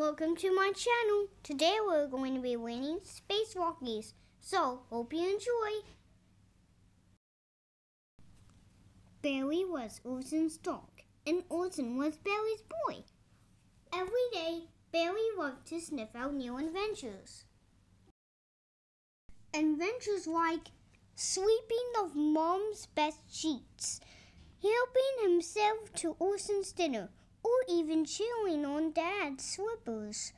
Welcome to my channel. Today we're going to be winning Space Walkies, so hope you enjoy. Bailey was Orson's dog, and Orson was Bailey's boy. Every day, Bailey loved to sniff out new adventures. Adventures like sweeping of Mom's best sheets, helping himself to Orson's dinner, or even chewing on Dad's slippers.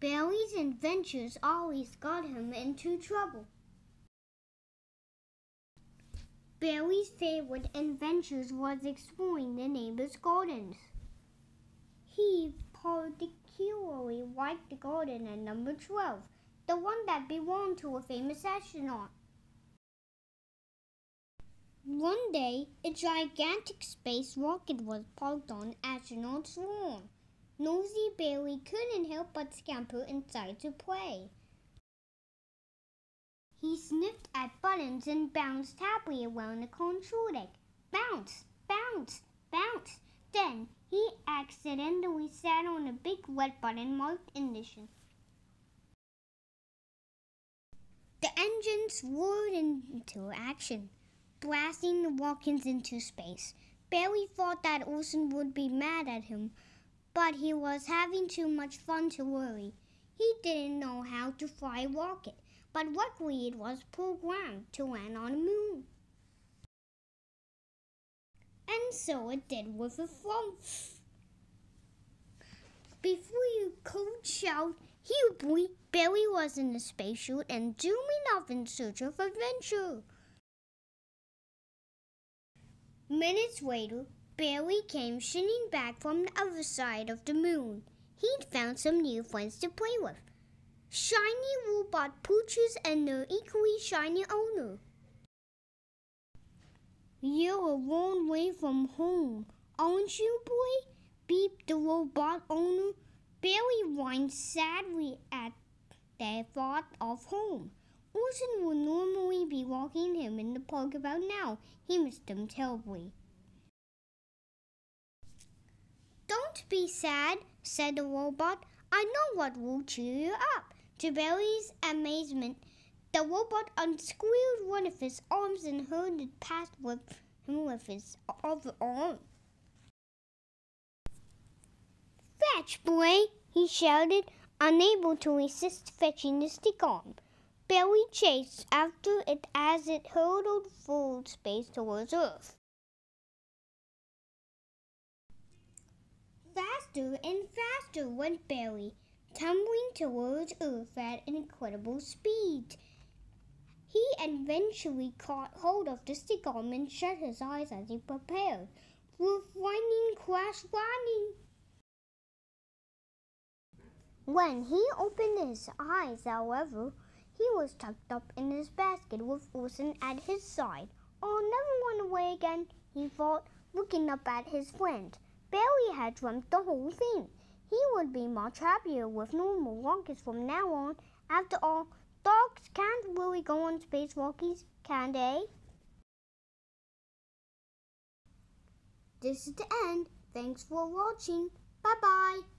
Bailey's adventures always got him into trouble. Bailey's favorite adventures was exploring the neighbor's gardens. He particularly liked the garden at number 12, the one that belonged to a famous astronaut. One day, a gigantic space rocket was parked on astronaut's lawn. Nosy Bailey couldn't help but scamper inside to play. He sniffed at buttons and bounced happily around the control deck. Bounce, bounce, bounce. Then, he accidentally sat on a big red button marked ignition. The engines roared into action, blasting the Walkies into space. Bailey thought that Orson would be mad at him, but he was having too much fun to worry. He didn't know how to fly a rocket, but luckily it was programmed to land on the moon. And so it did with a thump. Before you could shout, "Hubby!" Bailey was in a spacesuit and zooming off in search of adventure. Minutes later, Bailey came shining back from the other side of the moon. He'd found some new friends to play with. Shiny robot pooches and their equally shiny owner. "You're a long way from home, aren't you, boy?" beeped the robot owner. Bailey whined sadly at the thought of home. Orson would normally be walking him in the park about now. He missed him terribly. "Don't be sad," said the robot. "I know what will cheer you up." To Bailey's amazement, the robot unscrewed one of his arms and hurled it past him with his other arm. "Fetch, boy!" he shouted, unable to resist fetching the stick arm. Bailey chased after it as it hurtled full space towards Earth. Faster and faster went Bailey, tumbling towards Earth at incredible speed. He eventually caught hold of the stick arm and shut his eyes as he prepared for a frightening crash landing. When he opened his eyes, however, he was tucked up in his basket with Orson at his side. "I'll never run away again," he thought, looking up at his friend. Bailey had dreamt the whole thing. He would be much happier with normal walkies from now on. After all, dogs can't really go on space walkies, can they? This is the end. Thanks for watching. Bye-bye.